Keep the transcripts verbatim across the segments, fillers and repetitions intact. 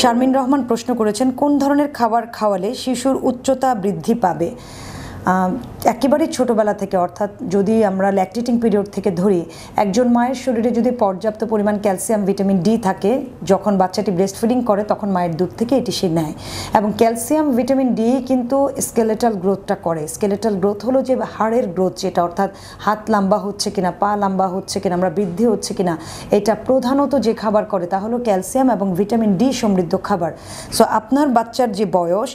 শার্মিন রহমান প্রশ্ন করেছেন, কোন ধরনের খাবার খাওয়ালে শিশুর উচ্চতা বৃদ্ধি পাবে? একেবারে ছোটোবেলা থেকে, অর্থাৎ যদি আমরা ল্যাকটেটিং পিরিয়ড থেকে ধরি, একজন মায়ের শরীরে যদি পর্যাপ্ত পরিমাণ ক্যালসিয়াম, ভিটামিন ডি থাকে, যখন বাচ্চাটি ব্রেস্ট ফিডিং করে তখন মায়ের দুধ থেকে এটি সে নেয়। এবং ক্যালসিয়াম, ভিটামিন ডি কিন্তু স্কেলেটাল গ্রোথটা করে। স্কেলেটাল গ্রোথ হলো যে হাড়ের গ্রোথ, যেটা অর্থাৎ হাত লম্বা হচ্ছে কিনা, পা লম্বা হচ্ছে কিনা, আমরা বৃদ্ধি হচ্ছে কিনা, এটা প্রধানত যে খাবার করে তা হলো ক্যালসিয়াম এবং ভিটামিন ডি সমৃদ্ধ খাবার। সো আপনার বাচ্চার যে বয়স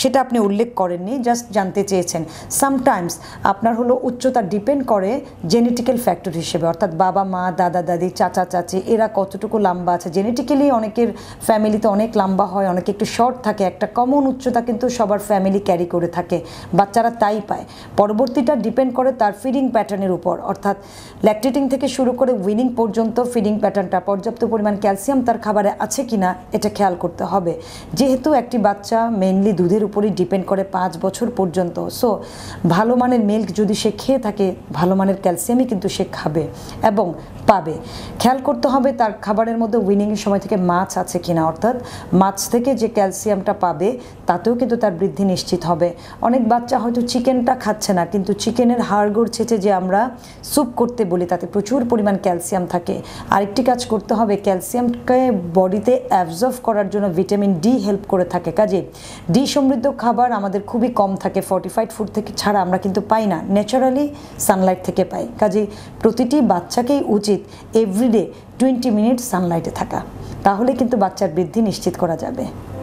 সেটা আপনি উল্লেখ করেননি, জাস্ট জানতে চেয়েছেন। সামটাইমস আপনার হলো উচ্চতা ডিপেন্ড করে জেনেটিক্যাল ফ্যাক্টর হিসেবে, অর্থাৎ বাবা মা, দাদা দাদি, চাচা চাচি এরা কতটুকু লম্বা আছে। জেনেটিক্যালি অনেকের ফ্যামিলিতে অনেক লম্বা হয়, অনেকে একটু শর্ট থাকে, একটা কমন উচ্চতা কিন্তু সবার ফ্যামিলি ক্যারি করে থাকে, বাচ্চারা তাই পায়। পরবর্তীটা ডিপেন্ড করে তার ফিডিং প্যাটার্নের উপর, অর্থাৎ ল্যাকটেটিং থেকে শুরু করে উইনিং পর্যন্ত ফিডিং প্যাটার্নটা, পর্যাপ্ত পরিমাণ ক্যালসিয়াম তার খাবারে আছে কিনা এটা খেয়াল করতে হবে। যেহেতু একটি বাচ্চা মেইনলি দুধের উপরই ডিপেন্ড করে পাঁচ বছর পর্যন্ত, সো ভালো মানের মিল্ক যদি সে খেয়ে থাকে, ভালো মানের ক্যালসিয়ামই কিন্তু সে খাবে এবং পাবে। খেয়াল করতে হবে তার খাবারের মধ্যে উইনিংয়ের সময় থেকে মাছ আছে কিনা, অর্থাৎ মাছ থেকে যে ক্যালসিয়ামটা পাবে তাতেও কিন্তু তার বৃদ্ধি নিশ্চিত হবে। অনেক বাচ্চা হয়তো চিকেনটা খাচ্ছে না, কিন্তু চিকেনের হাড়গোড় ছেঁচে যে আমরা স্যুপ করতে বলি তাতে প্রচুর পরিমাণ ক্যালসিয়াম থাকে। আরেকটি কাজ করতে হবে, ক্যালসিয়ামকে বডিতে অ্যাবজর্ভ করার জন্য ভিটামিন ডি হেল্প করে থাকে। কাজে ডি সমৃদ্ধ খাবার আমাদের খুবই কম থাকে, ফর্টিফাইড ফুড থেকে ছাড়া আমরা কিন্তু পাই না, ন্যাচারালি সানলাইট থেকে পাই। কাজেই প্রতিটি বাচ্চাকেই উচিত এভরিডে টোয়েন্টি মিনিট সানলাইটে থাকা, তাহলে কিন্তু বাচ্চার বৃদ্ধি নিশ্চিত করা যাবে।